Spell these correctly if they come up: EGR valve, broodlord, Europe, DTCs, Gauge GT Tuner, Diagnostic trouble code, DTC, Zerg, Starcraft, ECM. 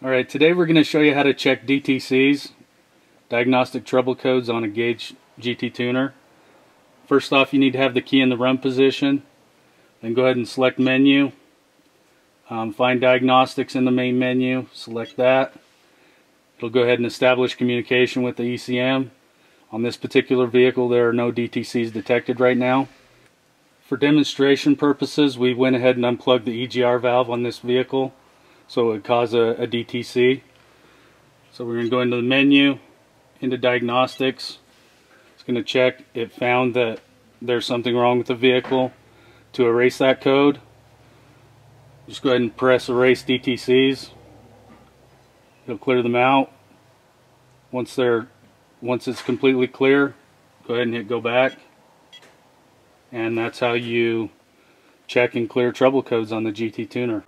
Alright, today we're going to show you how to check DTCs, diagnostic trouble codes, on a Gauge GT Tuner. First off, you need to have the key in the run position. Then go ahead and select menu. Find diagnostics in the main menu. Select that. It'll go ahead and establish communication with the ECM. On this particular vehicle, there are no DTCs detected right now. For demonstration purposes, we went ahead and unplugged the EGR valve on this vehicle, so it would cause a DTC. So we're going to go into the menu, into diagnostics. It's going to check. It found that there's something wrong with the vehicle. To erase that code, just go ahead and press erase DTCs. It'll clear them out. Once it's completely clear, go ahead and hit go back. And that's how you check and clear trouble codes on the GT Tuner.